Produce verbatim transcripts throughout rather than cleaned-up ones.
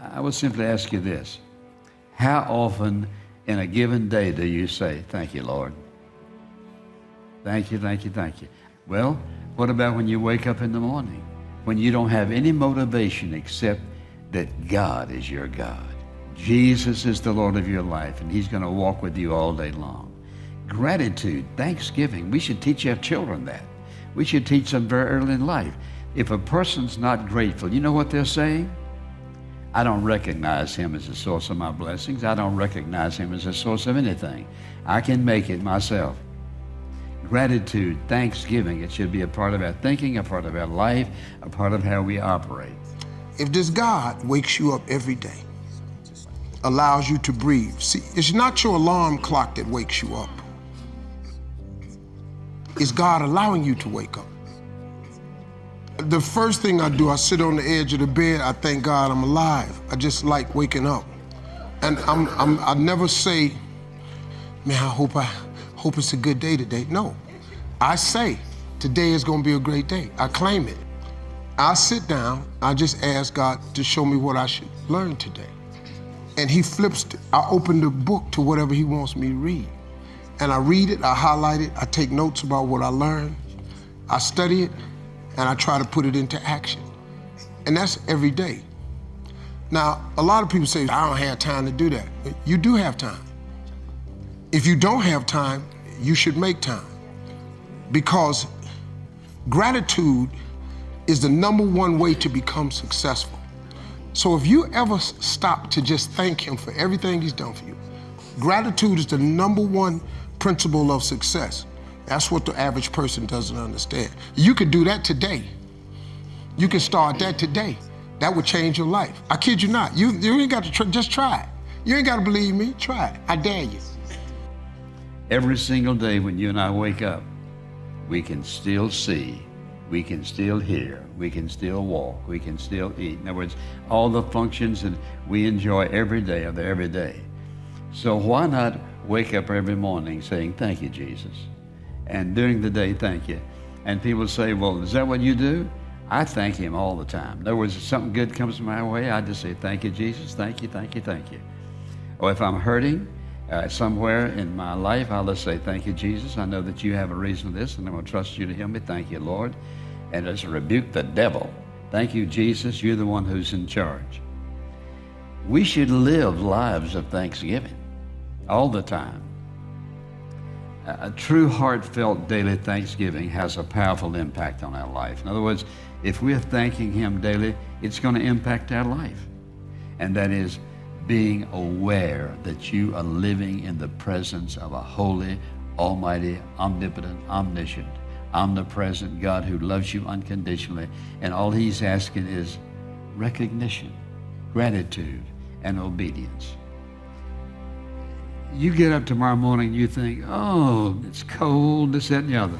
I would simply ask you this. How often in a given day do you say, thank you, Lord? Thank you, thank you, thank you. Well, what about when you wake up in the morning, when you don't have any motivation except that God is your God? Jesus is the Lord of your life, and he's going to walk with you all day long. Gratitude, thanksgiving, we should teach our children that. We should teach them very early in life. If a person's not grateful, you know what they're saying? I don't recognize him as the source of my blessings. I don't recognize him as the source of anything. I can make it myself. Gratitude, thanksgiving, it should be a part of our thinking, a part of our life, a part of how we operate. If this God wakes you up every day, allows you to breathe, see, it's not your alarm clock that wakes you up. It's God allowing you to wake up. The first thing I do, I sit on the edge of the bed, I thank God I'm alive. I just like waking up. And I'm, I'm, I never say, man, I hope, I hope it's a good day today. No, I say, today is gonna be a great day. I claim it. I sit down, I just ask God to show me what I should learn today. And he flips, it. I open the book to whatever he wants me to read. And I read it, I highlight it, I take notes about what I learned, I study it, and I try to put it into action. And that's every day. Now, a lot of people say, I don't have time to do that. You do have time. If you don't have time, you should make time. Because gratitude is the number one way to become successful. So if you ever stop to just thank him for everything he's done for you, gratitude is the number one principle of success. That's what the average person doesn't understand. You could do that today. You can start that today. That would change your life. I kid you not. You, you ain't got to, tr just try it. You ain't got to believe me. Try it. I dare you. Every single day when you and I wake up, we can still see, we can still hear, we can still walk, we can still eat. In other words, all the functions that we enjoy every day are there every day. So why not wake up every morning saying, thank you, Jesus? And during the day, thank you. And people say, well, is that what you do? I thank him all the time. In other words, if something good comes my way, I just say, thank you, Jesus, thank you, thank you, thank you. Or if I'm hurting uh, somewhere in my life, I'll just say, thank you, Jesus. I know that you have a reason for this, and I'm gonna trust you to heal me. Thank you, Lord. And let's rebuke the devil. Thank you, Jesus, you're the one who's in charge. We should live lives of thanksgiving all the time. A true heartfelt daily thanksgiving has a powerful impact on our life. In other words, if we're thanking him daily, it's going to impact our life. And that is being aware that you are living in the presence of a holy, almighty, omnipotent, omniscient, omnipresent God who loves you unconditionally. And all he's asking is recognition, gratitude, and obedience. You get up tomorrow morning and you think, oh, it's cold, this, that, and the other.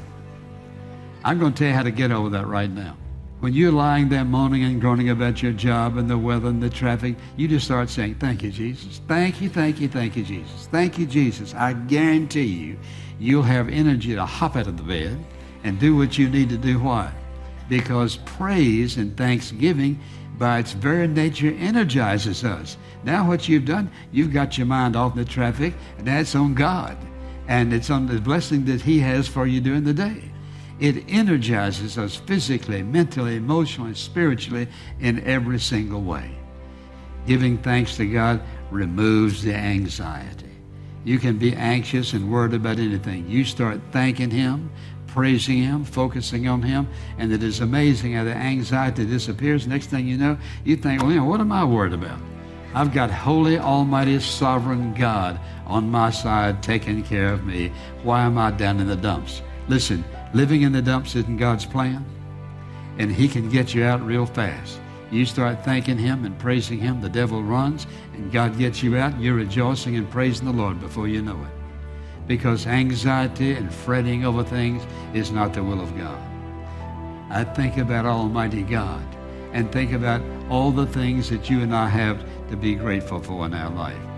I'm going to tell you how to get over that right now. When you're lying there moaning and groaning about your job and the weather and the traffic, you just start saying, thank you, Jesus. Thank you, thank you, thank you, Jesus. Thank you, Jesus. I guarantee you, you'll have energy to hop out of the bed and do what you need to do. Why? Because praise and thanksgiving by its very nature energizes us. Now what you've done, you've got your mind off the traffic, and that's on God. And it's on the blessing that he has for you during the day. It energizes us physically, mentally, emotionally, spiritually, in every single way. Giving thanks to God removes the anxiety. You can be anxious and worried about anything. You start thanking him, praising him, focusing on him, and it is amazing how the anxiety disappears. Next thing you know, you think, well, you know, what am I worried about? I've got holy, almighty, sovereign God on my side taking care of me. Why am I down in the dumps? Listen, living in the dumps isn't God's plan, and he can get you out real fast. You start thanking him and praising him, the devil runs, and God gets you out, and you're rejoicing and praising the Lord before you know it. Because anxiety and fretting over things is not the will of God. I think about Almighty God and think about all the things that you and I have to be grateful for in our life.